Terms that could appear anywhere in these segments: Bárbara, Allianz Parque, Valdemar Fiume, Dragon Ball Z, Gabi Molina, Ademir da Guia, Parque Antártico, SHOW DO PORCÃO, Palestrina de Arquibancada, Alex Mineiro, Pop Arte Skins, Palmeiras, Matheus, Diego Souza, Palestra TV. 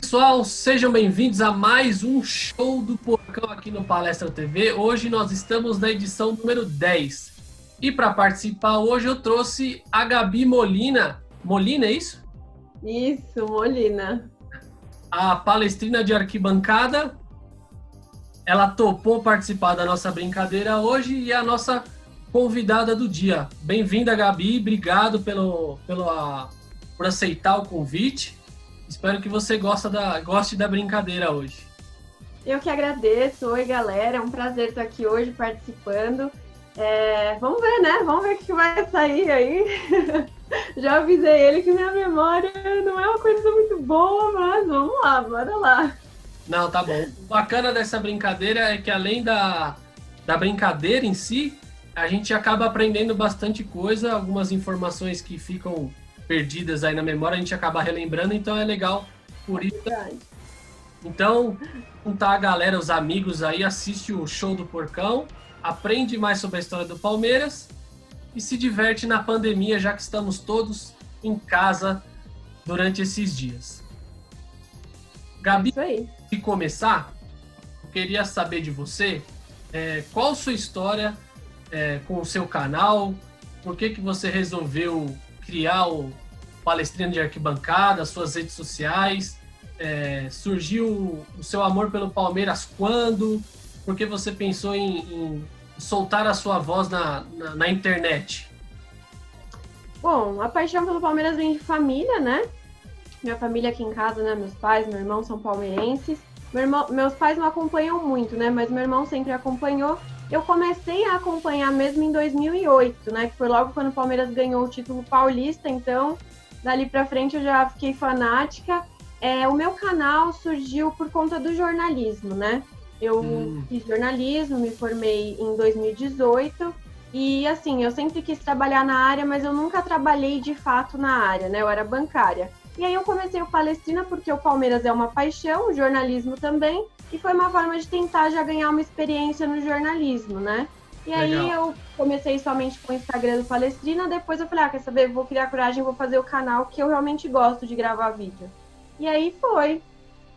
pessoal, sejam bem-vindos a mais um Show do Porcão aqui no Palestra TV. Hoje nós estamos na edição número 10. E para participar hoje eu trouxe a Gabi Molina. Molina, é isso? Isso, Molina. A Palestrina de Arquibancada. Ela topou participar da nossa brincadeira hoje e é a nossa convidada do dia. Bem-vinda, Gabi. Obrigado por aceitar o convite. Espero que você goste da brincadeira hoje. Eu que agradeço. Oi, galera. É um prazer estar aqui hoje participando. Vamos ver, né? Vamos ver o que vai sair aí. Já avisei ele que minha memória não é uma coisa muito boa, mas vamos lá, bora lá. Não, tá bom. O bacana dessa brincadeira é que além da brincadeira em si, a gente acaba aprendendo bastante coisa, algumas informações que ficam perdidas aí na memória, a gente acaba relembrando, então é legal por isso. Então, juntar a galera, os amigos aí, assiste o Show do Porcão, aprende mais sobre a história do Palmeiras e se diverte na pandemia, já que estamos todos em casa durante esses dias. Gabi, se começar, eu queria saber de você qual a sua história com o seu canal, por que você resolveu criar o Palestrina de Arquibancada, suas redes sociais, surgiu o seu amor pelo Palmeiras quando? Por que você pensou em soltar a sua voz na internet? Bom, a paixão pelo Palmeiras vem de família, né? Minha família aqui em casa, né? Meus pais, meu irmão são palmeirenses. Meus pais não acompanham muito, né? Mas meu irmão sempre acompanhou. Eu comecei a acompanhar mesmo em 2008, né? Que foi logo quando o Palmeiras ganhou o título paulista. Então, dali pra frente eu já fiquei fanática. O meu canal surgiu por conta do jornalismo, né? Eu fiz jornalismo, me formei em 2018. E, assim, eu sempre quis trabalhar na área, mas eu nunca trabalhei de fato na área, né? Eu era bancária. E aí eu comecei o Palestrina porque o Palmeiras é uma paixão, o jornalismo também. E foi uma forma de tentar já ganhar uma experiência no jornalismo, né? E aí eu comecei somente com o Instagram do Palestrina, depois eu falei, quer saber, vou criar coragem, vou fazer o canal que eu realmente gosto de gravar vídeo. E aí foi.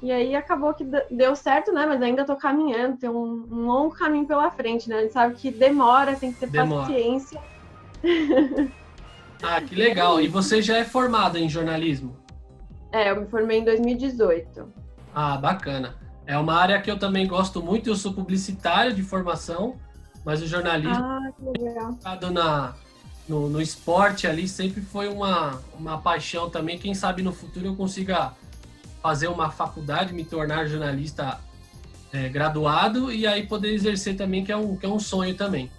E aí acabou que deu certo, né? Mas ainda tô caminhando, tem um longo caminho pela frente, né? A gente sabe que demora, tem que ter paciência. Ah, que legal. E você já é formada em jornalismo? Eu me formei em 2018. Ah, bacana. É uma área que eu também gosto muito, eu sou publicitário de formação, mas o jornalismo no esporte ali sempre foi uma paixão também. Quem sabe no futuro eu consiga fazer uma faculdade, me tornar jornalista graduado e aí poder exercer também, que é um sonho também.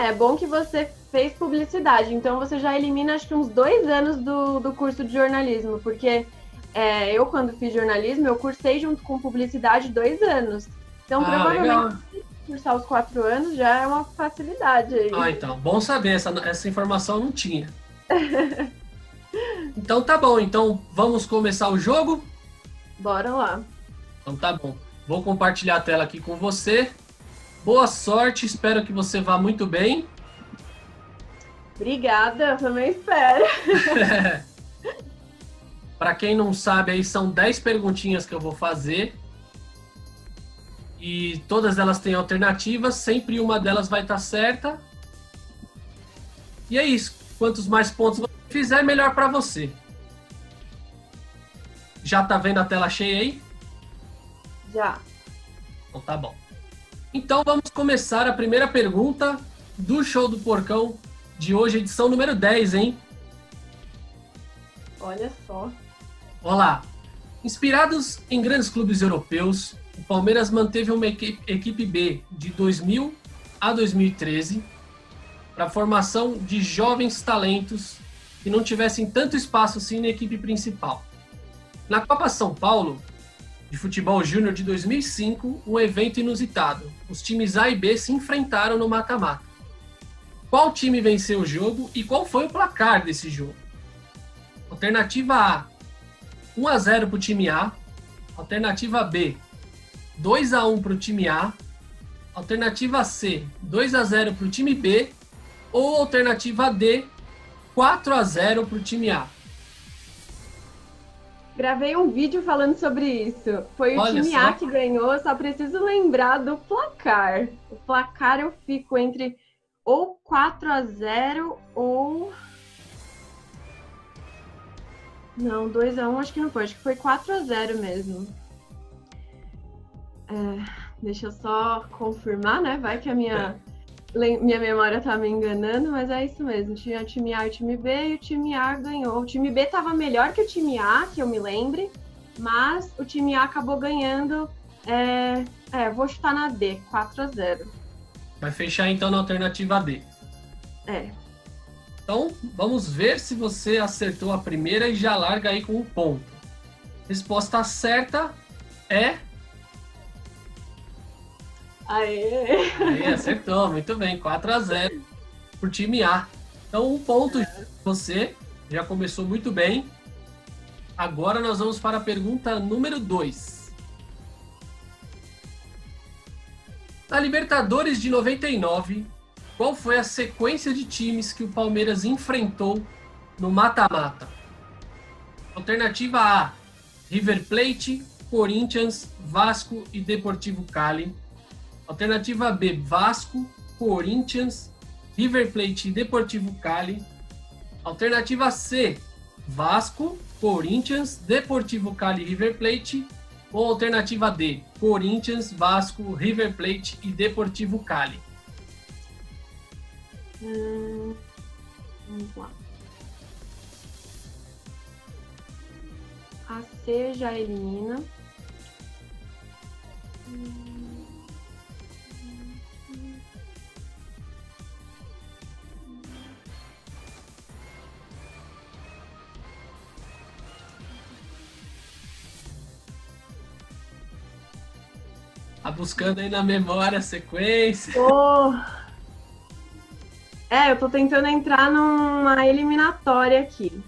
É bom que você fez publicidade, então você já elimina acho que uns 2 anos do curso de jornalismo, porque... eu, quando fiz jornalismo, eu cursei junto com publicidade 2 anos. Então, provavelmente, cursar os 4 anos já é uma facilidade aí. Ah, então, bom saber, essa informação eu não tinha. Então, tá bom. Então, vamos começar o jogo? Bora lá. Então, tá bom. Vou compartilhar a tela aqui com você. Boa sorte, espero que você vá muito bem. Obrigada, eu também espero. Para quem não sabe, aí são 10 perguntinhas que eu vou fazer e todas elas têm alternativas, sempre uma delas vai estar certa. E é isso, quantos mais pontos você fizer, melhor para você. Já tá vendo a tela cheia aí? Já. Então tá bom. Então vamos começar a primeira pergunta do Show do Porcão de hoje, edição número 10, hein? Olha só. Olá! Inspirados em grandes clubes europeus, o Palmeiras manteve uma equipe B de 2000 a 2013 para a formação de jovens talentos que não tivessem tanto espaço assim na equipe principal. Na Copa São Paulo de Futebol Júnior de 2005, um evento inusitado. Os times A e B se enfrentaram no mata-mata. Qual time venceu o jogo e qual foi o placar desse jogo? Alternativa A, 1-0 para o time A. Alternativa B, 2-1 para o time A. Alternativa C, 2-0 para o time B. Ou alternativa D, 4-0 para o time A. Gravei um vídeo falando sobre isso. Foi o time A que ganhou, só preciso lembrar do placar. O placar eu fico entre ou 4-0 ou... Não, 2-1 acho que não foi, acho que foi 4-0 mesmo. É, deixa eu só confirmar, né? Vai que a minha memória tá me enganando, mas é isso mesmo. Tinha o time A e o time B, e o time A ganhou. O time B tava melhor que o time A, que eu me lembre, mas o time A acabou ganhando. Vou chutar na D, 4-0. Vai fechar então na alternativa D. É. Então, vamos ver se você acertou a primeira e já larga aí com o ponto. Resposta certa é... Aê! Aê, acertou, muito bem, 4-0 pro time A. Então, um ponto de você, já começou muito bem. Agora nós vamos para a pergunta número 2. Na Libertadores de 99... Qual foi a sequência de times que o Palmeiras enfrentou no mata-mata? Alternativa A, River Plate, Corinthians, Vasco e Deportivo Cali. Alternativa B, Vasco, Corinthians, River Plate e Deportivo Cali. Alternativa C, Vasco, Corinthians, Deportivo Cali e River Plate. Ou alternativa D, Corinthians, Vasco, River Plate e Deportivo Cali. Vamos lá. A C já elimina. Tá buscando aí na memória a sequência. Eu tô tentando entrar numa eliminatória aqui.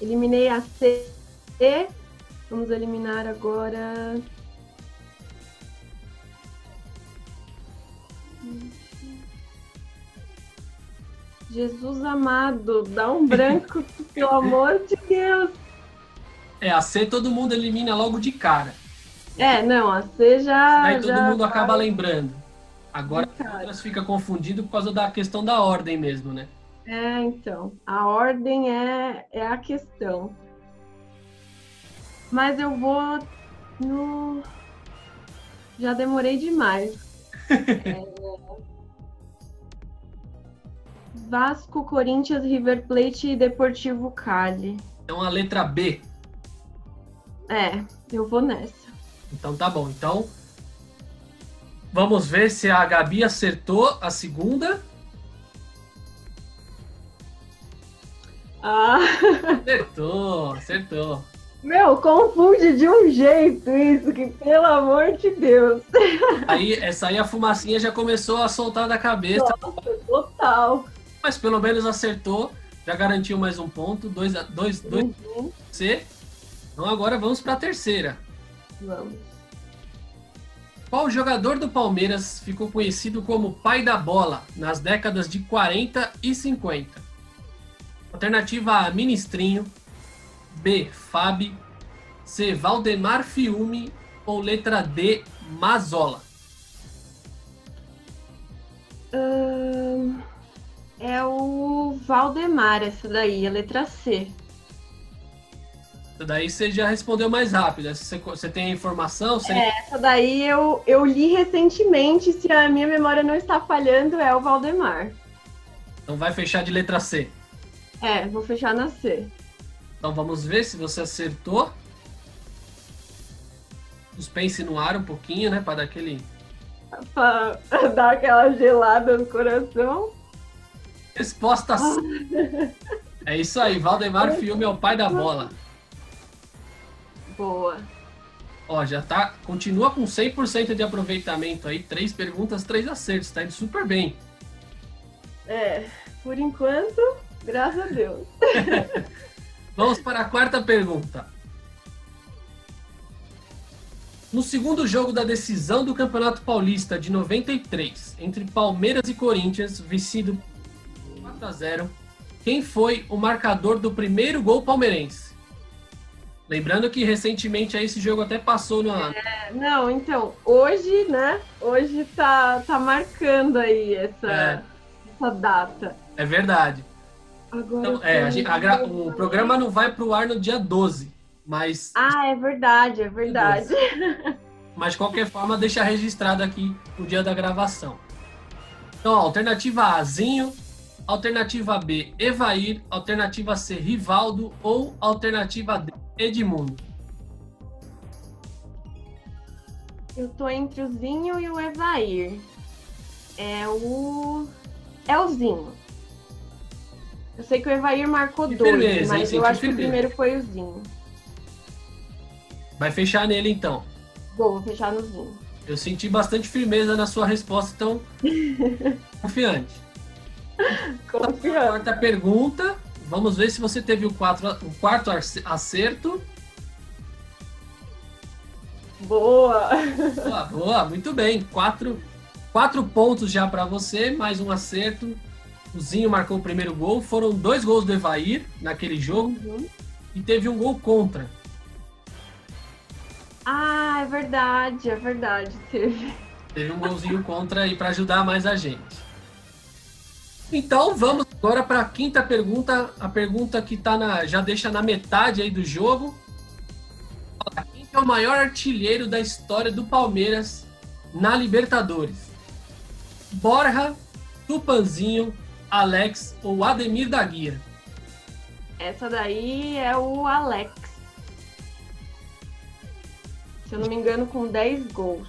Eliminei a C. Vamos eliminar agora... Jesus amado, dá um branco, pelo amor de Deus. A C todo mundo elimina logo de cara. Não, a C já... Daí todo mundo acaba lembrando. Agora as fica confundido por causa da questão da ordem mesmo, né? Então. A ordem é a questão. Mas eu vou no... Já demorei demais. Vasco, Corinthians, River Plate e Deportivo Cali. Então a letra B. Eu vou nessa. Então tá bom. Então... Vamos ver se a Gabi acertou a segunda. Acertou. Meu, confunde de um jeito isso, que pelo amor de Deus. Essa aí a fumacinha já começou a soltar da cabeça. Nossa, total. Mas pelo menos acertou, já garantiu mais um ponto, dois. Então agora vamos para a terceira. Vamos. Qual jogador do Palmeiras ficou conhecido como pai da bola nas décadas de 40 e 50? Alternativa A, Ministrinho. B, Fábio. C, Valdemar Fiume. Ou letra D, Mazola. É o Valdemar, essa daí, a letra C. Essa daí você já respondeu mais rápido. Você tem a informação? Essa daí eu li recentemente. Se a minha memória não está falhando, é o Valdemar. Então vai fechar de letra C. Vou fechar na C. Então vamos ver se você acertou. Suspense no ar um pouquinho, né? Para dar aquele... Para dar aquela gelada no coração. Resposta C. É isso aí, Valdemar Fiume é o pai da bola. Boa. Já tá. Continua com 100% de aproveitamento aí. 3 perguntas, 3 acertos. Tá indo super bem. Por enquanto, graças a Deus. Vamos para a quarta pergunta. No segundo jogo da decisão do Campeonato Paulista de 93, entre Palmeiras e Corinthians, vencido 4-0, quem foi o marcador do primeiro gol palmeirense? Lembrando que recentemente aí esse jogo até passou na... não, então, hoje, né? Hoje tá marcando aí essa data. É verdade. Agora então, o programa não vai pro ar no dia 12, mas... Ah, é verdade, é verdade. Mas, de qualquer forma, deixa registrado aqui o dia da gravação. Então, ó, alternativa A, Zinho. Alternativa B, Evair. Alternativa C, Rivaldo. Ou alternativa D, Edmundo. Eu tô entre o Zinho e o Evair. É o Zinho. Eu sei que o Evair marcou que 2, firmeza, mas eu acho que o primeiro foi o Zinho. Vai fechar nele, então. Vou fechar no Zinho. Eu senti bastante firmeza na sua resposta, então... Confiante. Confiante. Quarta pergunta. Vamos ver se você teve o quarto acerto. Boa! Boa, boa, muito bem. Quatro pontos já para você, mais um acerto. O Zinho marcou o primeiro gol. Foram 2 gols do Evair naquele jogo. Uhum. E teve um gol contra. Ah, é verdade, é verdade. Teve um golzinho contra aí para ajudar mais a gente. Então vamos agora para a quinta pergunta, a pergunta que já deixa na metade aí do jogo. Quem é o maior artilheiro da história do Palmeiras na Libertadores? Borja, Tupanzinho, Alex ou Ademir da Guia? Essa daí é o Alex. Se eu não me engano, com 10 gols.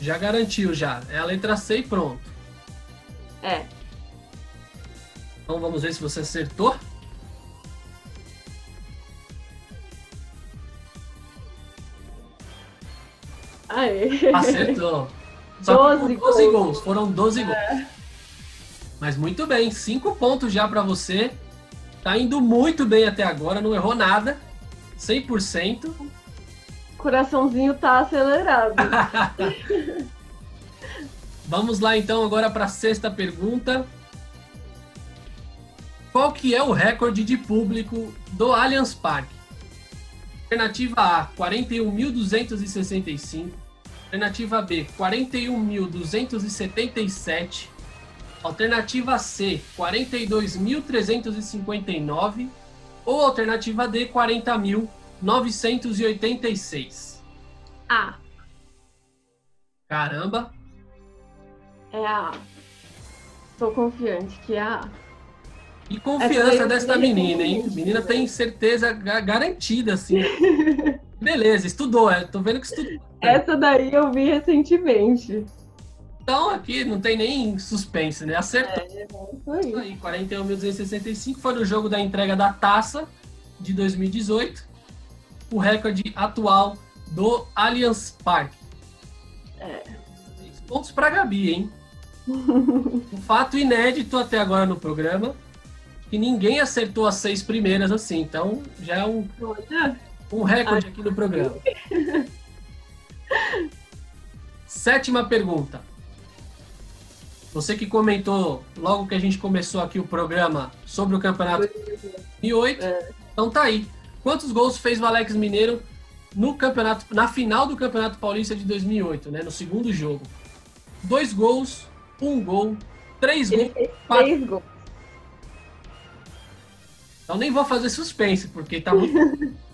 Já garantiu, já. É a letra C e pronto. É. Então vamos ver se você acertou. Aê. Acertou. Só 12 gols. 12 gols. Foram 12 gols. É. Mas muito bem. 5 pontos já para você. Tá indo muito bem até agora. Não errou nada. 100%. Coraçãozinho tá acelerado. Vamos lá então agora para a sexta pergunta. Qual que é o recorde de público do Allianz Parque? Alternativa A, 41.265. Alternativa B, 41.277. Alternativa C, 42.359. Ou alternativa D, 40.986. A. Caramba. É a A. Estou confiante que é a A. E confiança desta menina, hein? A menina tem certeza garantida, assim. Beleza, estudou. Tô vendo que estudou. Essa daí eu vi recentemente. Então aqui não tem nem suspense, né? Acertou. É isso aí. 41.265 foi no jogo da entrega da taça de 2018. O recorde atual do Allianz Parque. É. 6 pontos para Gabi, hein? Um fato inédito até agora no programa, que ninguém acertou as 6 primeiras assim, então já é um recorde aqui no programa. Sétima pergunta. Você que comentou logo que a gente começou aqui o programa sobre o campeonato de 2008, então tá aí. Quantos gols fez o Alex Mineiro na final do Campeonato Paulista de 2008, né? No segundo jogo. 2 gols, 1 gol, 3 gols, 4 gols. Então nem vou fazer suspense, porque tá muito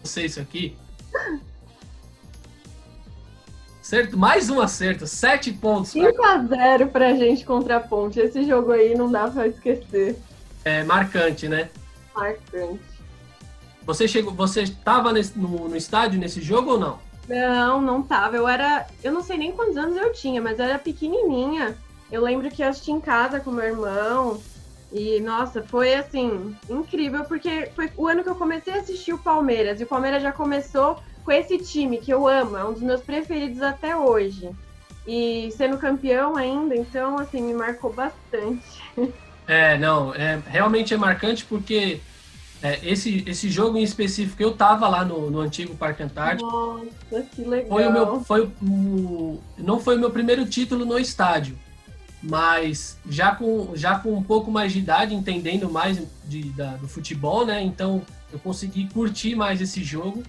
difícil isso aqui. Certo? Mais um acerto, 7 pontos. 5-0 pra gente contra a Ponte. Esse jogo aí não dá pra esquecer. É marcante, né? Marcante. Você estava no estádio nesse jogo ou não? Não, não estava. Eu não sei nem quantos anos eu tinha, mas eu era pequenininha. Eu lembro que eu assisti em casa com meu irmão. E, nossa, foi, assim, incrível. Porque foi o ano que eu comecei a assistir o Palmeiras. E o Palmeiras já começou com esse time que eu amo. É um dos meus preferidos até hoje. E sendo campeão ainda, então, assim, me marcou bastante. É, não, realmente é marcante porque... Esse jogo em específico, eu tava lá no antigo Parque Antártico. Nossa, que legal. Não foi o meu primeiro título no estádio, mas já com um pouco mais de idade, entendendo mais do futebol, né? Então, eu consegui curtir mais esse jogo.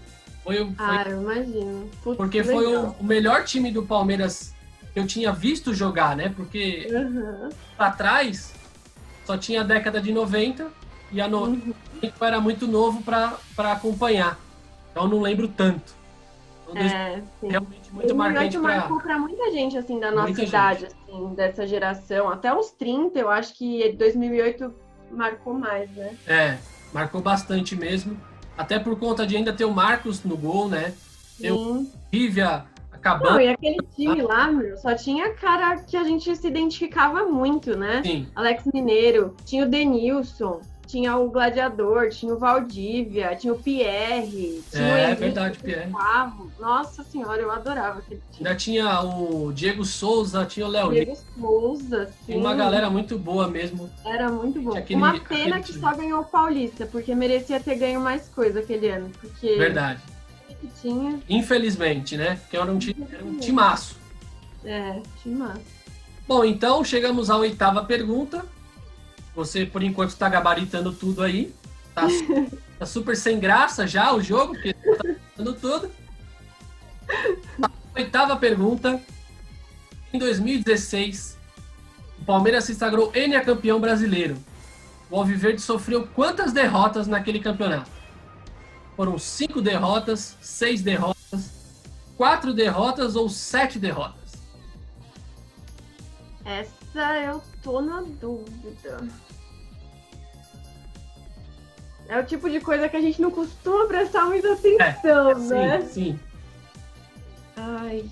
Eu imagino. Putz, porque foi o melhor time do Palmeiras que eu tinha visto jogar, né? Porque pra trás só tinha a década de 90 e a 90 era muito novo pra acompanhar. Então eu não lembro tanto. Então, realmente muito marcante. Marcou pra muita gente, assim, da nossa idade, assim, dessa geração. Até os 30, eu acho que 2008 marcou mais, né? É, marcou bastante mesmo. Até por conta de ainda ter o Marcos no gol, né? Eu vive acabando. Não, e aquele time lá, meu, só tinha cara que a gente se identificava muito, né? Sim. Alex Mineiro, tinha o Denilson, tinha o Gladiador, tinha o Valdívia, tinha o Pierre. Tinha o Henrique, verdade, o Pierre. Nossa senhora, eu adorava aquele time. Ainda tinha o Diego Souza, tinha o Léo. Diego Souza, sim. Uma galera muito boa mesmo. Era muito bom. Aquele, uma pena que time só ganhou o Paulista, porque merecia ter ganho mais coisa aquele ano. Porque verdade. Que tinha... Infelizmente, né? Porque era um timaço. É, timaço. Bom, então chegamos à 8ª pergunta. Você, por enquanto, está gabaritando tudo aí. Tá super sem graça já o jogo, porque está gabaritando tudo. A 8ª pergunta. Em 2016, o Palmeiras se sagrou campeão brasileiro. O Alviverde sofreu quantas derrotas naquele campeonato? Foram 5 derrotas, 6 derrotas, 4 derrotas ou 7 derrotas? Essa eu tô na dúvida. É o tipo de coisa que a gente não costuma prestar muita atenção, né? Sim. Ai.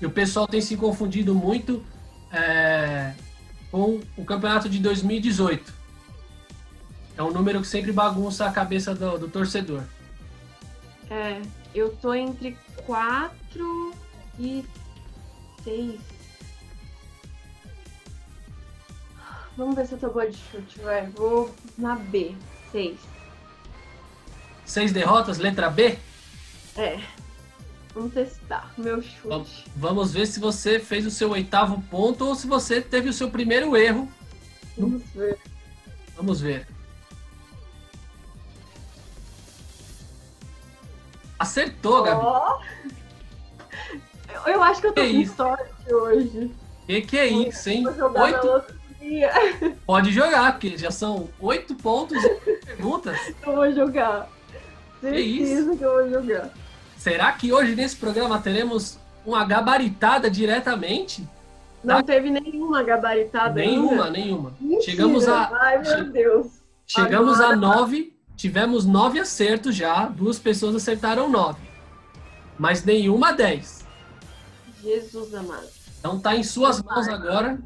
E o pessoal tem se confundido muito com o campeonato de 2018. É um número que sempre bagunça a cabeça do torcedor. É, eu tô entre 4 e 6. Vamos ver se eu tô boa de chute, vai. Vou na B, 6. 6 derrotas, letra B? É. Vamos testar meu chute. Vamos ver se você fez o seu 8º ponto ou se você teve o seu primeiro erro. Vamos ver. Vamos ver. Acertou, Gabi. Eu acho que eu tô com sorte hoje. Que é isso, hein? 8... Pode jogar, porque já são 8 pontos e perguntas. Eu vou jogar. Certeza que eu vou jogar. Será que hoje nesse programa teremos uma gabaritada diretamente? Não teve nenhuma gabaritada. Nenhuma. Mentira. Chegamos a... Ai, meu Deus. Chegamos agora a 9. Tivemos 9 acertos já. 2 pessoas acertaram 9. Mas nenhuma 10. Jesus amado. Então tá em suas mãos agora.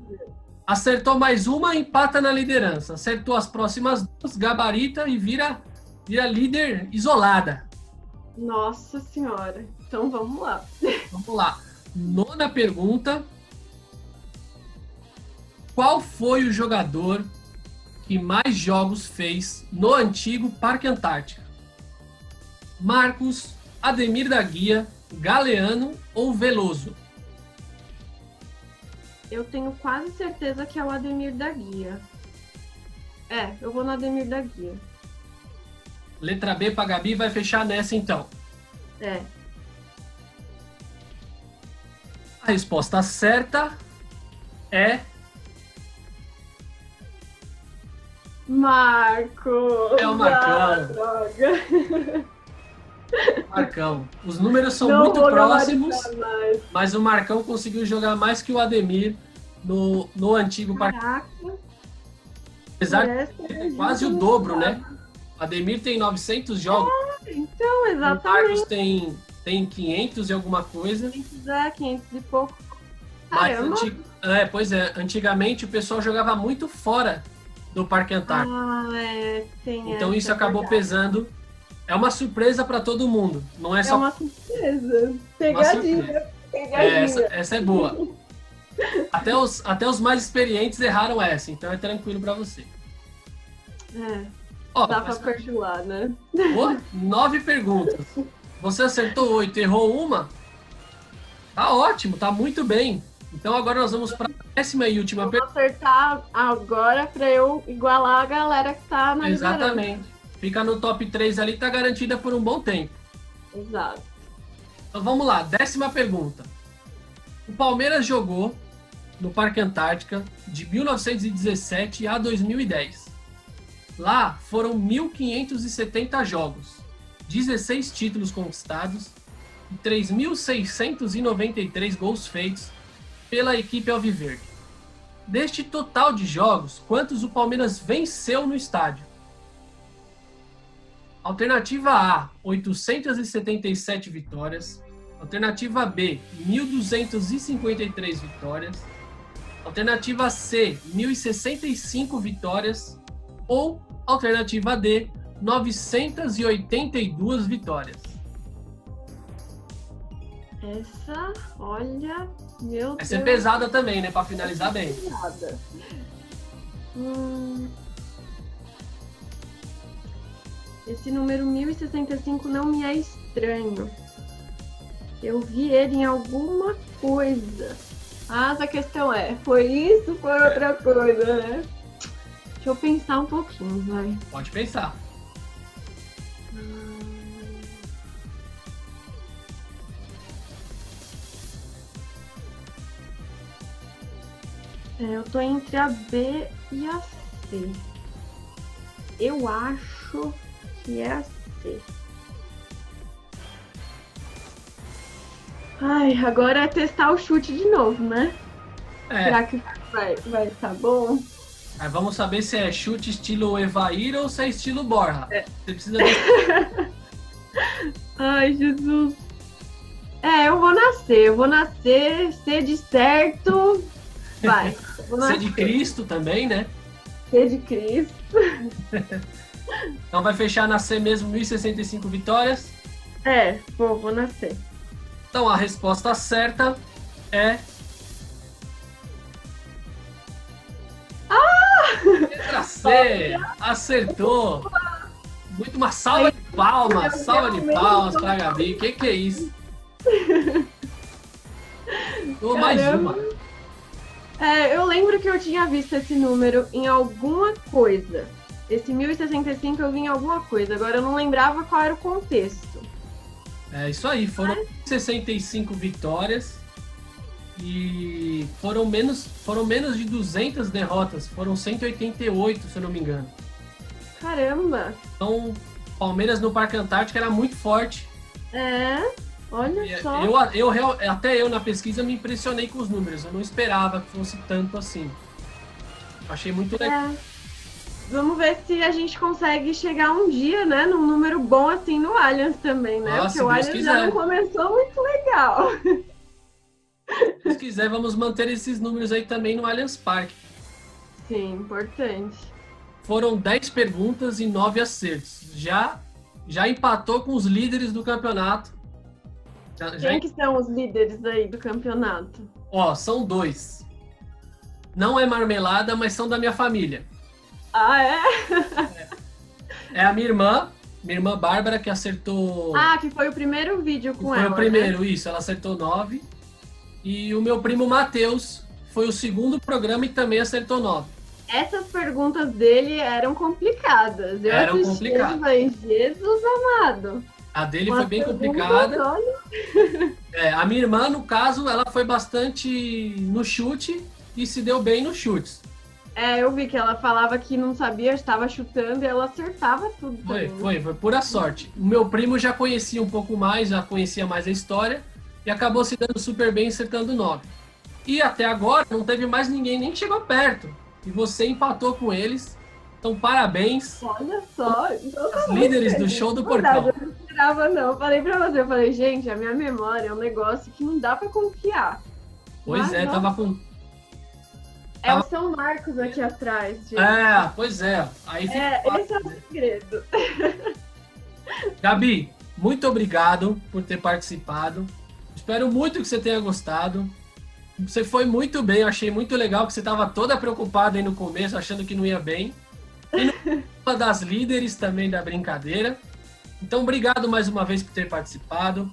Acertou mais uma, empata na liderança. Acertou as próximas 2, gabarita e vira líder isolada. Nossa senhora. Então vamos lá. Vamos lá. 9ª pergunta. Qual foi o jogador que mais jogos fez no antigo Parque Antártico? Marcos, Ademir da Guia, Galeano ou Veloso? Eu tenho quase certeza que é o Ademir da Guia. É, eu vou no Ademir da Guia. Letra B pra Gabi, vai fechar nessa então. É. A resposta certa é... Marcos! É o Marcão. Marcão. Os números são muito próximos, mas o Marcão conseguiu jogar mais que o Ademir no antigo Parque. Apesar de ter quase o dobro, né? O Ademir tem 900 jogos. Então, exatamente. O Marcos tem 500 e alguma coisa. 500 e pouco. Caramba. Mas antigamente o pessoal jogava muito fora do Parque Antártico. Então isso acabou pesando. É uma surpresa para todo mundo, não é só... É uma surpresa. Pegadinha. Uma surpresa. Pegadinha. Essa é boa. Até os mais experientes erraram essa, então é tranquilo para você. É. Dá para perdoar, né? 9 perguntas. Você acertou 8, errou 1? Tá ótimo, tá muito bem. Então agora nós vamos para a 10ª e última pergunta. Vou acertar agora para eu igualar a galera que tá na liderança. Exatamente. fica no top 3 ali, tá garantida por um bom tempo. Exato. Então vamos lá, 10ª pergunta. O Palmeiras jogou no Parque Antártica de 1917 a 2010. Lá foram 1.570 jogos, 16 títulos conquistados e 3.693 gols feitos pela equipe alviverde. Deste total de jogos, quantos o Palmeiras venceu no estádio? Alternativa A, 877 vitórias. Alternativa B, 1.253 vitórias. Alternativa C, 1.065 vitórias. Ou alternativa D, 982 vitórias. Essa, olha, meu Deus. Essa é pesada também, né? Pra finalizar bem. Pesada. Esse número 1065 não me é estranho. Eu vi ele em alguma coisa. Mas a questão é, foi isso ou foi outra coisa, né? Deixa eu pensar um pouquinho, vai. Pode pensar. Eu tô entre a B e a C. Eu acho que é a C. Ai, agora é testar o chute de novo, né? É. Será que vai estar bom? Aí vamos saber se é chute estilo Evair ou se é estilo Borja. É. Você precisa... Ai, Jesus. É, eu vou nascer, ser de certo... Vai. Ser de Cristo também, né? Ser de Cristo. Então vai fechar na C mesmo, 1.065 vitórias? É, vou nascer. Então a resposta certa é... Letra C! Olha. Acertou! Muito uma salva de palmas pra Gabi. Que é isso? Ou mais uma. É, eu lembro que eu tinha visto esse número em alguma coisa. Esse 1065 eu vi em alguma coisa. Agora eu não lembrava qual era o contexto. É isso aí, foram 65 vitórias e foram menos de 200 derrotas. Foram 188, se eu não me engano. Caramba! Então, Palmeiras no Parque Antártico era muito forte. É... Olha só. Até eu na pesquisa me impressionei com os números. Eu não esperava que fosse tanto assim. Achei muito legal. Vamos ver se a gente consegue chegar um dia, né, num número bom assim no Allianz também, né? Porque o Allianz já não começou muito legal. Se quiser, vamos manter esses números aí também no Allianz Parque. Sim, importante. Foram 10 perguntas e 9 acertos. Já empatou com os líderes do campeonato. Quem que são os líderes aí do campeonato? Ó, são 2. Não é marmelada, mas são da minha família. Ah, é? É a minha irmã Bárbara, que acertou... Ah, que foi o primeiro vídeo com ela, Isso, ela acertou 9. E o meu primo Matheus foi o segundo programa e também acertou 9. Essas perguntas dele eram complicadas. Eu falei, Jesus amado. A dele foi bem complicada. É, a minha irmã, no caso, ela foi bastante no chute e se deu bem nos chutes. É, eu vi que ela falava que não sabia, estava chutando e ela acertava tudo. Foi pura sorte. O meu primo já conhecia um pouco mais, já conhecia mais a história e acabou se dando super bem acertando 9. E até agora não teve mais ninguém, nem chegou perto. E você empatou com eles. Então, parabéns. Olha só. Os líderes do Show do Porcão. Eu não esperava, não. Eu falei pra você, gente, a minha memória é um negócio que não dá pra confiar. Pois mas, é, tava com... É o São Marcos aqui atrás, gente. É, pois é. Aí fica fácil, esse é o segredo. Gabi, muito obrigado por ter participado. Espero muito que você tenha gostado. Você foi muito bem, eu achei muito legal que você tava toda preocupada aí no começo, achando que não ia bem. Uma das líderes também da brincadeira. Então, obrigado mais uma vez por ter participado.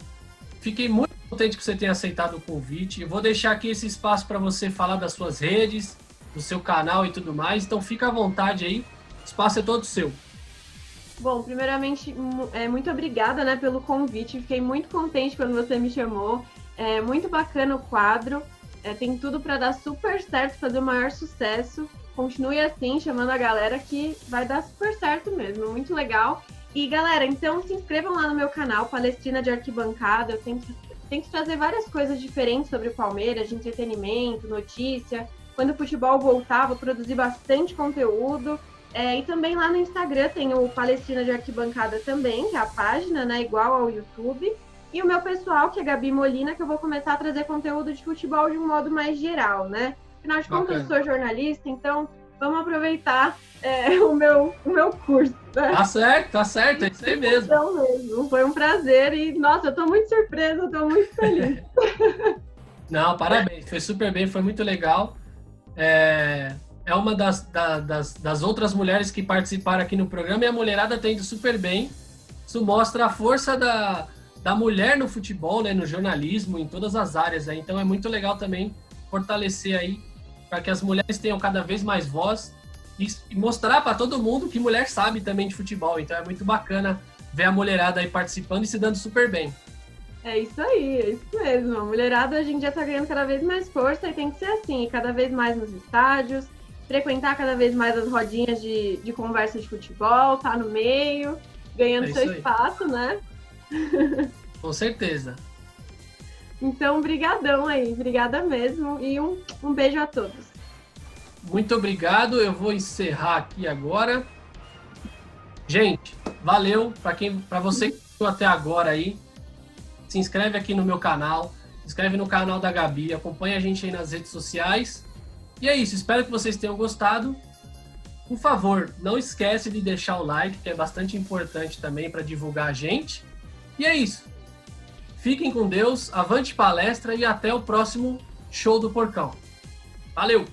Fiquei muito contente que você tenha aceitado o convite. Eu vou deixar aqui esse espaço para você falar das suas redes, do seu canal e tudo mais. Então, fica à vontade aí. O espaço é todo seu. Bom, primeiramente, muito obrigada, né, pelo convite. Fiquei muito contente quando você me chamou. É muito bacana o quadro. É, tem tudo para dar super certo, fazer o maior sucesso. Continue assim, chamando a galera que vai dar super certo mesmo. Muito legal. E, galera, então se inscrevam lá no meu canal, Palestrina de Arquibancada. Eu tento trazer várias coisas diferentes sobre o Palmeiras, de entretenimento, notícia. Quando o futebol voltar, vou produzir bastante conteúdo. É, e também lá no Instagram tem o Palestrina de Arquibancada também, que é a página, né, igual ao YouTube. E o meu pessoal, que é a Gabi Molina, que eu vou começar a trazer conteúdo de futebol de um modo mais geral, né? Afinal de contas, eu sou jornalista, então vamos aproveitar o meu curso, né? Tá certo, é isso aí mesmo. Então mesmo, foi um prazer e, nossa, eu tô muito surpresa, eu tô muito feliz. Não, parabéns, foi super bem, foi muito legal. É uma das outras mulheres que participaram aqui no programa e a mulherada tá indo super bem. Isso mostra a força da mulher no futebol, né, no jornalismo, em todas as áreas, né? Então é muito legal também fortalecer aí para que as mulheres tenham cada vez mais voz e mostrar para todo mundo que mulher sabe também de futebol. Então é muito bacana ver a mulherada aí participando e se dando super bem. É isso aí, é isso mesmo. A mulherada hoje em dia tá ganhando cada vez mais força e tem que ser assim, cada vez mais nos estádios, frequentar cada vez mais as rodinhas de conversa de futebol, tá no meio, ganhando seu espaço, né? Com certeza. Então, brigadão aí, obrigada mesmo e um beijo a todos. Muito obrigado, eu vou encerrar aqui agora. Gente, valeu para você que ficou até agora aí. Se inscreve aqui no meu canal, se inscreve no canal da Gabi, acompanha a gente aí nas redes sociais. E é isso, espero que vocês tenham gostado. Por favor, não esquece de deixar o like, que é bastante importante também para divulgar a gente. E é isso. Fiquem com Deus, avante palestra e até o próximo Show do Porcão. Valeu!